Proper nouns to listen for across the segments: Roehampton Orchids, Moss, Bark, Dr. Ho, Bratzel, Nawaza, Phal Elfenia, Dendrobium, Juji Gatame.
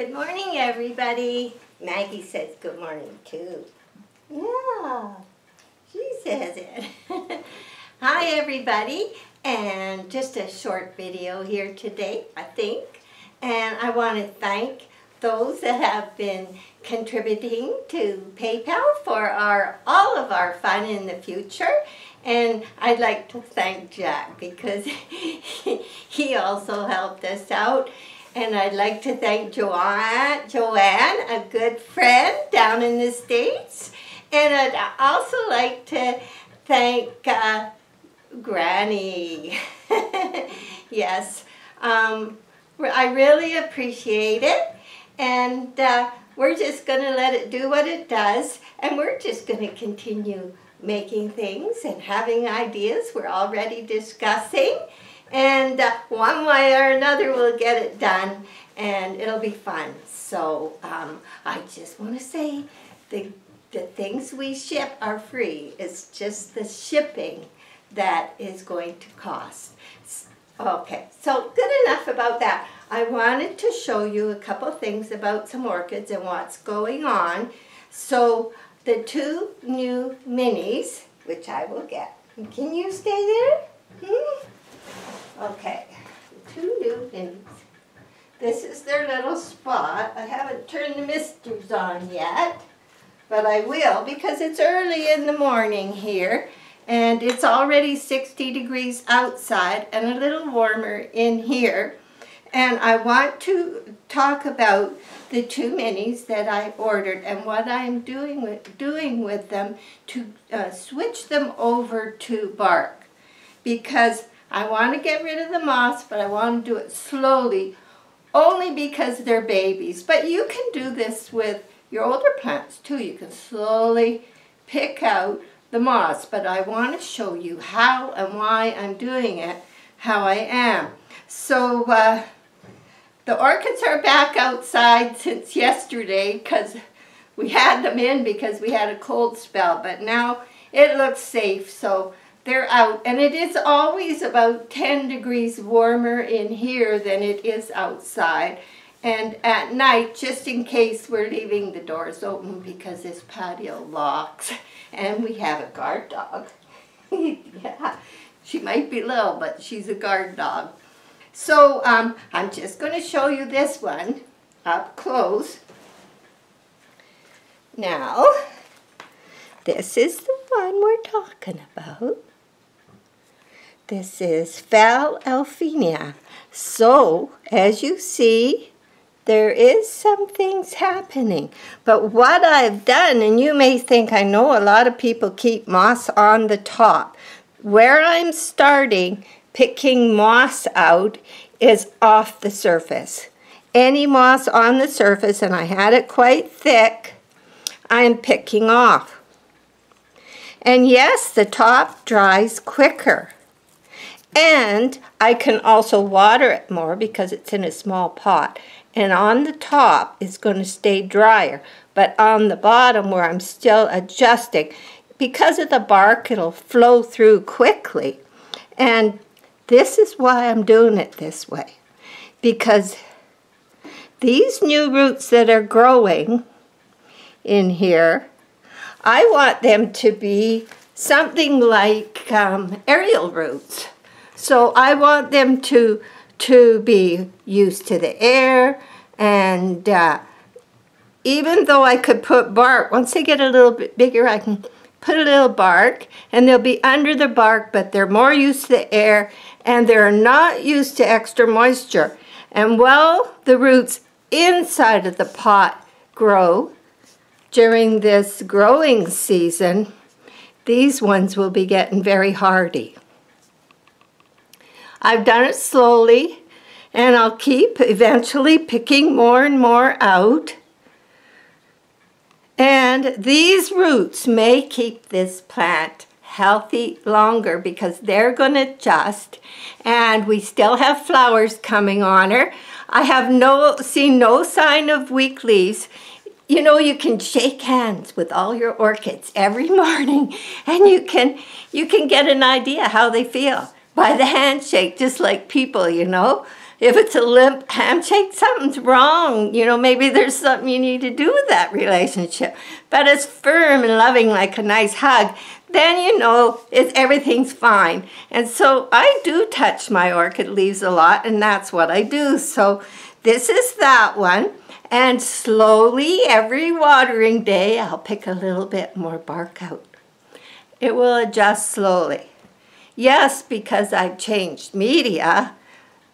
Good morning, everybody. Maggie says good morning, too. Yeah, she says it. Hi, everybody. And just a short video here today, I think. And I want to thank those that have been contributing to PayPal for all of our fun in the future. And I'd like to thank Jack because he also helped us out. And I'd like to thank Joanne, a good friend down in the States. And I'd also like to thank Granny. Yes, I really appreciate it. And we're just going to let it do what it does. And we're just going to continue making things and having ideas we're already discussing. And one way or another, we'll get it done, and it'll be fun. So I just want to say the things we ship are free. It's just the shipping that is going to cost. Okay, so good enough about that. I wanted to show you a couple things about some orchids and what's going on. So the two new minis, which I will get. Can you stay there? Hmm? Okay, two new minis. This is their little spot. I haven't turned the misters on yet, but I will because it's early in the morning here and it's already 60 degrees outside and a little warmer in here. And I want to talk about the two minis that I ordered and what I'm doing with them to switch them over to Bark, because I want to get rid of the moss, but I want to do it slowly, only because they're babies. But you can do this with your older plants too. You can slowly pick out the moss, but I want to show you how and why I'm doing it, how I am. So the orchids are back outside since yesterday, because we had them in because we had a cold spell, but now it looks safe. So they're out, and it is always about 10 degrees warmer in here than it is outside. And at night, just in case, we're leaving the doors open because this patio locks and we have a guard dog. Yeah, she might be little, but she's a guard dog. So I'm just going to show you this one up close. Now, this is the one we're talking about. This is Phal Elfenia. So, as you see, there is some things happening. But what I've done, and you may think, I know a lot of people keep moss on the top. Where I'm starting picking moss out is off the surface. Any moss on the surface, and I had it quite thick, I'm picking off. And yes, the top dries quicker. And I can also water it more because it's in a small pot. And on the top, it's going to stay drier. But on the bottom, where I'm still adjusting, because of the bark, it'll flow through quickly. And this is why I'm doing it this way. Because these new roots that are growing in here, I want them to be something like aerial roots. So I want them to be used to the air, and even though I could put bark, once they get a little bit bigger, I can put a little bark, and they'll be under the bark, but they're more used to the air, and they're not used to extra moisture. And while the roots inside of the pot grow, during this growing season, these ones will be getting very hardy. I've done it slowly, and I'll keep eventually picking more and more out. And these roots may keep this plant healthy longer because they're going to adjust, and we still have flowers coming on her. I have seen no sign of weak leaves. You know, you can shake hands with all your orchids every morning, and you can get an idea how they feel by the handshake, just like people, you know. If it's a limp handshake, something's wrong. You know, maybe there's something you need to do with that relationship. But it's firm and loving like a nice hug. Then you know everything's fine. And so I do touch my orchid leaves a lot, and that's what I do. So this is that one. And slowly, every watering day, I'll pick a little bit more bark out. It will adjust slowly. Yes, because I've changed media,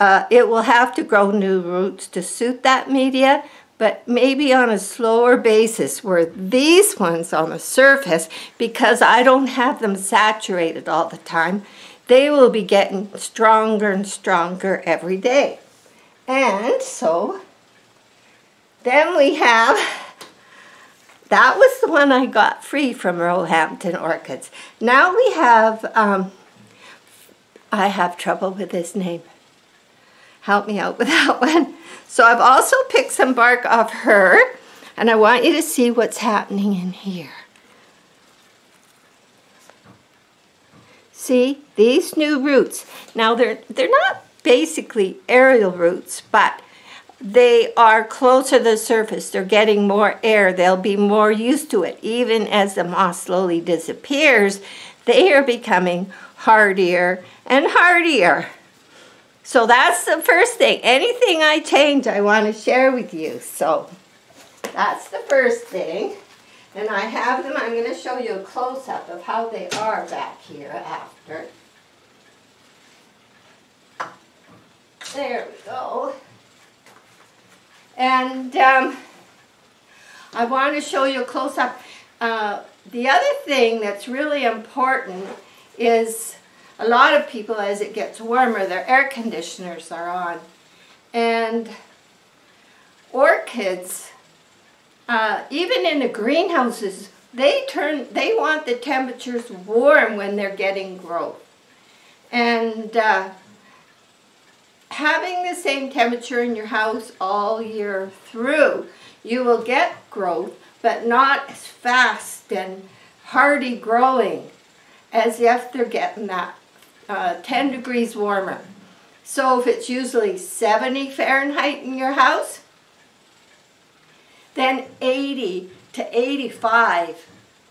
it will have to grow new roots to suit that media, but maybe on a slower basis, where these ones on the surface, because I don't have them saturated all the time, they will be getting stronger and stronger every day. And so, then we have, that was the one I got free from Roehampton Orchids. Now we have, I have trouble with his name. Help me out with that one. So I've also picked some bark off her, and I want you to see what's happening in here. See, these new roots. Now they're not basically aerial roots, but they are closer to the surface. They're getting more air. They'll be more used to it. Even as the moss slowly disappears, they are becoming hardier and hardier. So that's the first thing. Anything I change, I want to share with you. So that's the first thing. And I have them, I'm going to show you a close-up of how they are back here after. There we go. And I want to show you a close-up. The other thing that's really important is a lot of people, as it gets warmer, their air conditioners are on. And orchids, even in the greenhouses, they want the temperatures warm when they're getting growth. And having the same temperature in your house all year through, you will get growth, but not as fast and hardy growing as if they're getting that 10 degrees warmer. So if it's usually 70 Fahrenheit in your house, then 80 to 85,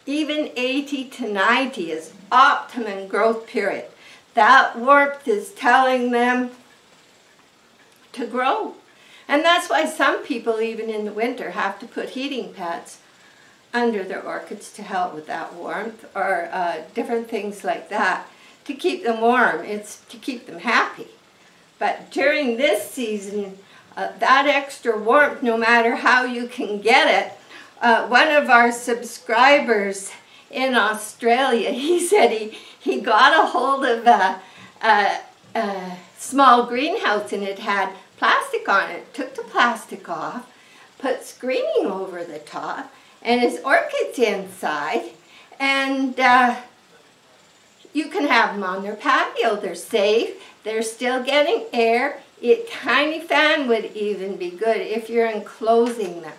even 80 to 90 is optimum growth period. That warmth is telling them to grow. And that's why some people, even in the winter, have to put heating pads under their orchids to help with that warmth, or different things like that to keep them warm. It's to keep them happy. But during this season, that extra warmth, no matter how you can get it, one of our subscribers in Australia, he said he got a hold of a small greenhouse, and it had plastic on it. Took the plastic off, put screening over the top, and his orchids inside, and you can have them on their patio. They're safe, they're still getting air. A tiny fan would even be good if you're enclosing them,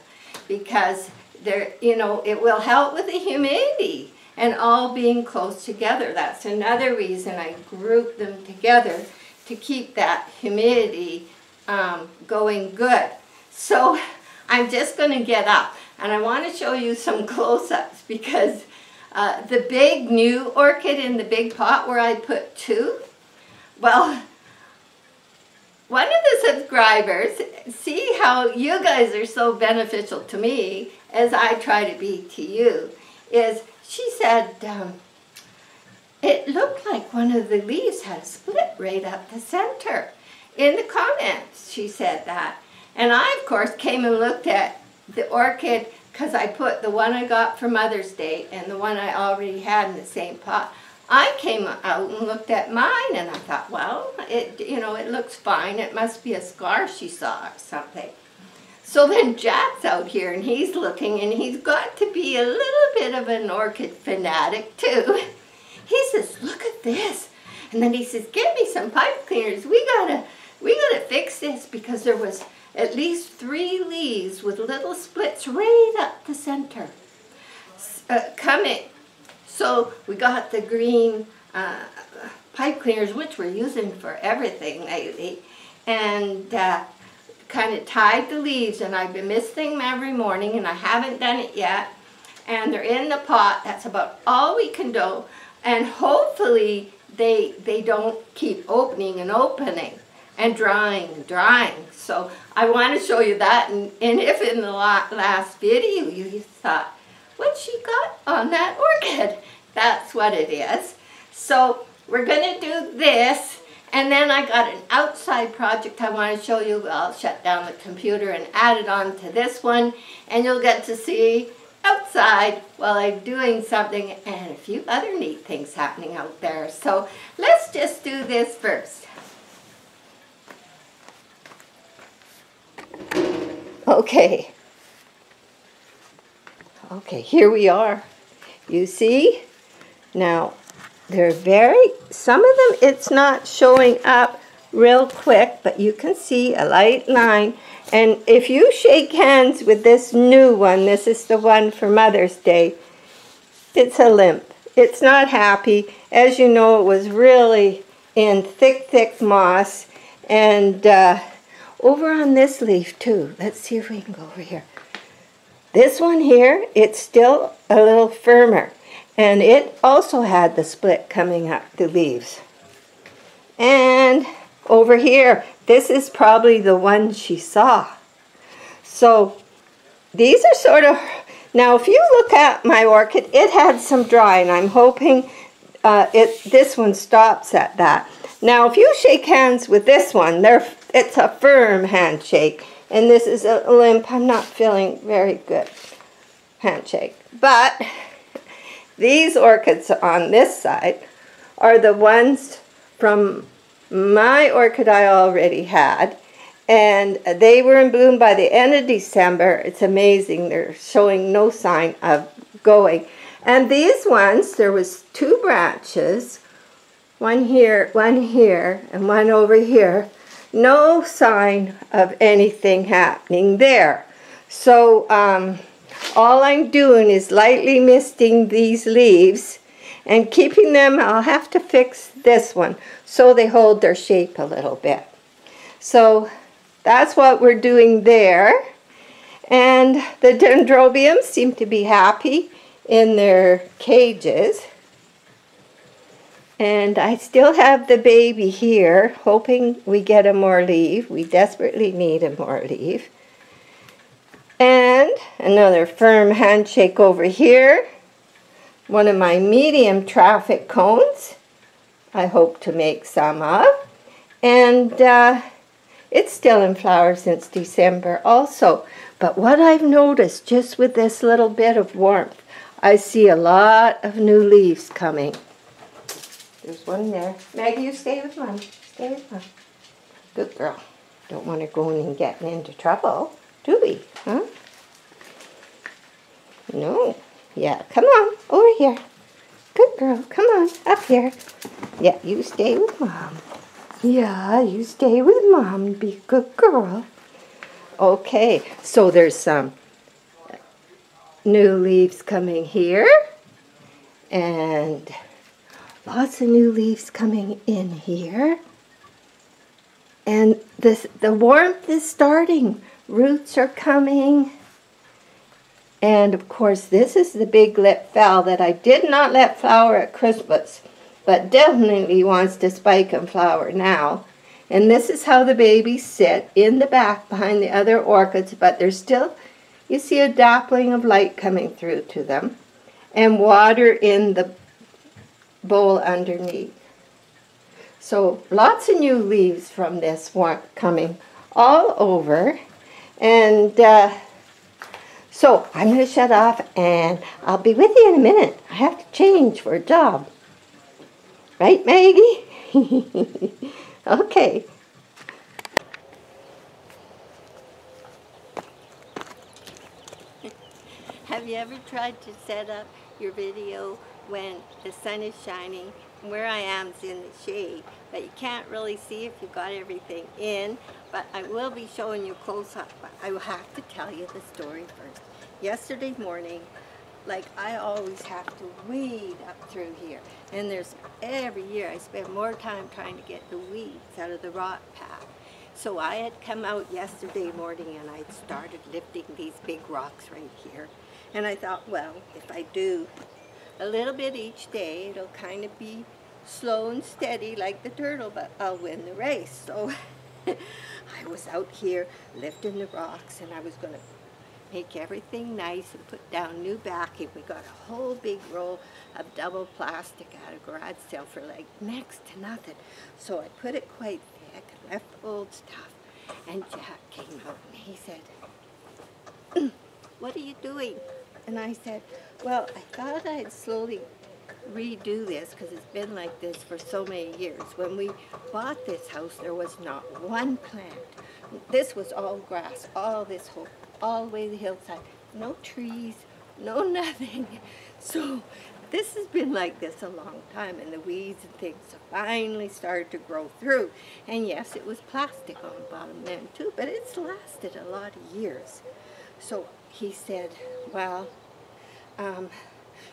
because they're, you know, it will help with the humidity and all being close together. That's another reason I group them together, to keep that humidity going good. So I'm just going to get up, and I want to show you some close-ups, because the big new orchid in the big pot where I put two, well, one of the subscribers, see how you guys are so beneficial to me as I try to be to you, is she said, it looked like one of the leaves had split right up the center. In the comments, she said that. And I, of course, came and looked at the orchid, because I put the one I got for Mother's Day and the one I already had in the same pot. I came out and looked at mine, and I thought, well, it looks fine. It must be a scar she saw or something. So then Jack's out here, and he's looking, and he's got to be a little bit of an orchid fanatic too. He says, look at this. And then he says, give me some pipe cleaners. We gotta fix this, because there was at least 3 leaves with little splits right up the center coming. So we got the green pipe cleaners, which we're using for everything lately, and kind of tied the leaves, and I've been misting them every morning, and I haven't done it yet, and they're in the pot. That's about all we can do, and hopefully they don't keep opening and opening and drying. So I want to show you that, and if in the last video you thought, what she got on that orchid, that's what it is. So we're going to do this, and then I got an outside project I want to show you. I'll shut down the computer and add it on to this one, and you'll get to see outside while I'm doing something and a few other neat things happening out there. So let's just do this first. Okay, here we are. You see? Now, they're some of them it's not showing up real quick, but you can see a light line. And if you shake hands with this new one, this is the one for Mother's Day, it's a limp. It's not happy. As you know, it was really in thick, thick moss. And over on this leaf too, let's see if we can go over here. This one here, it's still a little firmer. And it also had the split coming up the leaves. And over here, this is probably the one she saw. So these are sort of, now if you look at my orchid, it had some dry, and I'm hoping this one stops at that. Now if you shake hands with this one, it's a firm handshake, and this is a limp, I'm not feeling very good handshake. But these orchids on this side are the ones from my orchid I already had, and they were in bloom by the end of December. It's amazing, they're showing no sign of going. And these ones, there was two branches, one here, and one over here. No sign of anything happening there. So all I'm doing is lightly misting these leaves and keeping them. I'll have to fix this one so they hold their shape a little bit. So that's what we're doing there. And the dendrobiums seem to be happy in their cages. And I still have the baby here, hoping we get a more leaf. We desperately need a more leaf. And another firm handshake over here. One of my medium traffic cones, I hope to make some of. And it's still in flower since December also. But what I've noticed, just with this little bit of warmth, I see a lot of new leaves coming. There's one there. Maggie, you stay with Mom. Stay with Mom. Good girl. Don't want to go in and get into trouble, do we? Huh? No. Yeah, come on, over here. Good girl, come on, up here. Yeah, you stay with Mom. Yeah, you stay with Mom, be a good girl. Okay, so there's some new leaves coming here. And lots of new leaves coming in here. And the warmth is starting. Roots are coming. And of course, this is the big-lipped fowl that I did not let flower at Christmas, but definitely wants to spike and flower now. And this is how the babies sit in the back behind the other orchids, but there's still, you see a dappling of light coming through to them, and water in the bowl underneath. So lots of new leaves from this warmth coming all over. And so I'm going to shut off, and I'll be with you in a minute. I have to change for a job. Right, Maggie? Okay. Have you ever tried to set up your video when the sun is shining? Where I am is in the shade, but you can't really see if you got everything in. But I will be showing you close up, but I will have to tell you the story first. Yesterday morning, like I always have to weed up through here, and every year I spend more time trying to get the weeds out of the rock path. So I had come out yesterday morning and I'd started lifting these big rocks right here. And I thought, well, if I do a little bit each day, it'll kind of be slow and steady like the turtle, but I'll win the race. So I was out here lifting the rocks and I was going to make everything nice and put down new backing. We got a whole big roll of double plastic at a garage sale for like next to nothing. So I put it quite thick and left old stuff. And Jack came out and he said, "What are you doing?" And I said, "Well, I thought I'd slowly redo this because it's been like this for so many years. When we bought this house, there was not one plant. This was all grass, all this whole, all the way to the hillside. No trees, no nothing. So this has been like this a long time, and the weeds and things finally started to grow through. And yes, it was plastic on the bottom then too, but it's lasted a lot of years." So he said, "Well,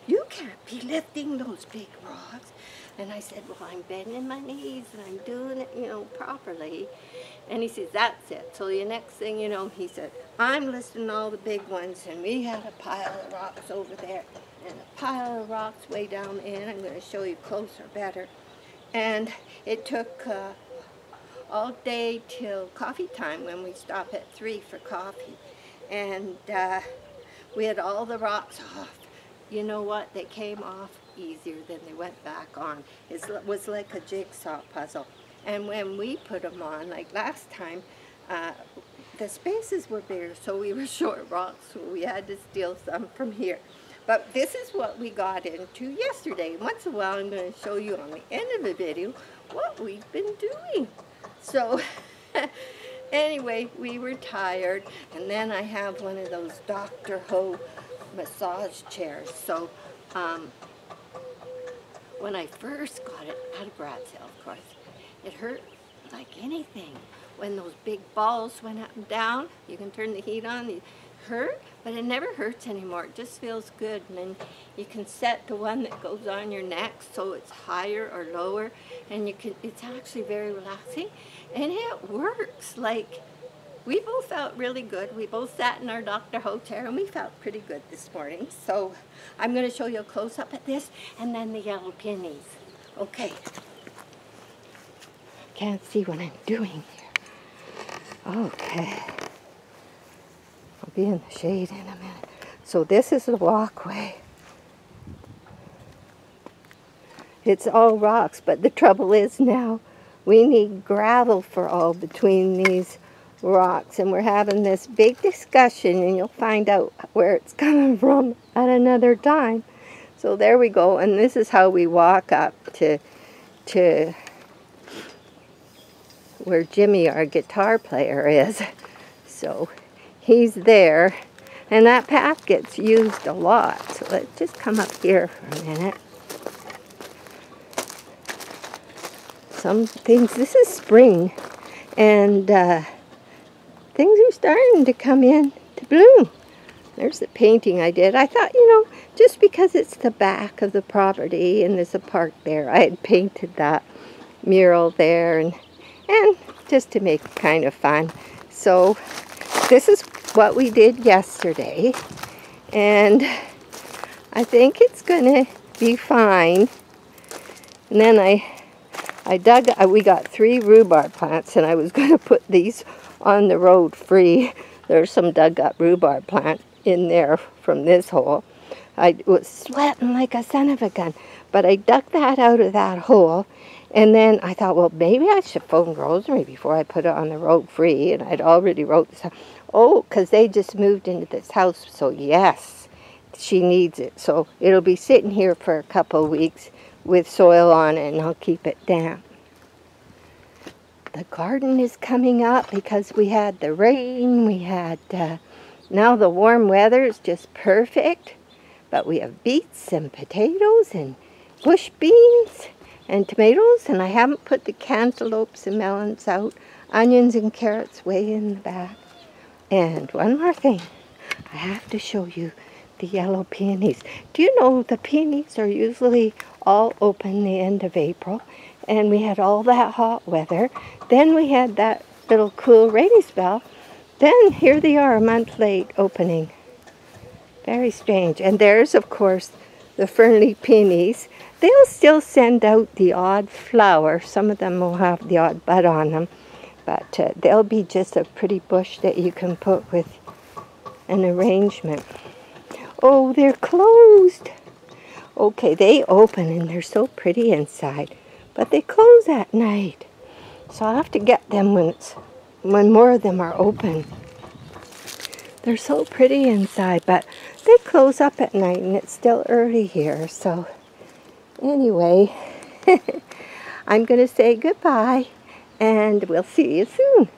you can't be lifting those big rocks." And I said, "Well, I'm bending my knees and I'm doing it, you know, properly." And he says, "That's it." So the next thing you know, he said, "I'm listing all the big ones, and we had a pile of rocks over there and a pile of rocks way down the end." I'm going to show you closer better. And it took all day till coffee time when we stop at 3 for coffee. And we had all the rocks off. You know what? They came off easier than they went back on. It was like a jigsaw puzzle. And when we put them on, like last time, the spaces were bigger, so we were short rocks, so we had to steal some from here. But this is what we got into yesterday. Once in a while, I'm going to show you on the end of the video what we've been doing. So anyway, we were tired, and then I have one of those Dr. Ho massage chairs. So when I first got it out of Bratzel, of course, it hurt like anything. When those big balls went up and down, you can turn the heat on, it hurt, but it never hurts anymore. It just feels good. And then you can set the one that goes on your neck so it's higher or lower, and you can, it's actually very relaxing, and it works. Like, we both felt really good. We both sat in our Dr. Ho chair and we felt pretty good this morning. So I'm going to show you a close-up at this and then the yellow peonies. Okay. Can't see what I'm doing here. Okay. I'll be in the shade in a minute. So this is the walkway. It's all rocks, but the trouble is now we need gravel for all between these rocks, and we're having this big discussion, and you'll find out where it's coming from at another time. So there we go, and this is how we walk up to where Jimmy, our guitar player, is. So he's there, and that path gets used a lot. So let's just come up here for a minute. Some things, this is spring, and things are starting to come in to bloom. There's the painting I did. I thought, you know, just because it's the back of the property and there's a park there, I had painted that mural there, and just to make it kind of fun. So this is what we did yesterday, and I think it's gonna be fine. And then I dug, we got 3 rhubarb plants, and I was gonna put these on the road free. There's some dug up rhubarb plant in there from this hole. I was sweating like a son of a gun, but I dug that out of that hole, and then I thought, well, maybe I should phone Rosemary before I put it on the road free, and I'd already wrote this out. Oh, because they just moved into this house, so yes, she needs it. So it'll be sitting here for a couple of weeks with soil on it, and I'll keep it damp. The garden is coming up because we had the rain, we had now the warm weather is just perfect, but we have beets and potatoes and bush beans and tomatoes, and I haven't put the cantaloupes and melons out. Onions and carrots way in the back. And one more thing, I have to show you the yellow peonies. Do you know the peonies are usually all open the end of April? And we had all that hot weather. Then we had that little cool rainy spell. Then here they are a month late opening. Very strange. And there's, of course, the Fernleaf Peonies. They'll still send out the odd flower. Some of them will have the odd bud on them. But they'll be just a pretty bush that you can put with an arrangement. Oh, they're closed. Okay, they open and they're so pretty inside. But they close at night. So I'll have to get them when more of them are open. They're so pretty inside, but they close up at night and it's still early here. So anyway, I'm going to say goodbye and we'll see you soon.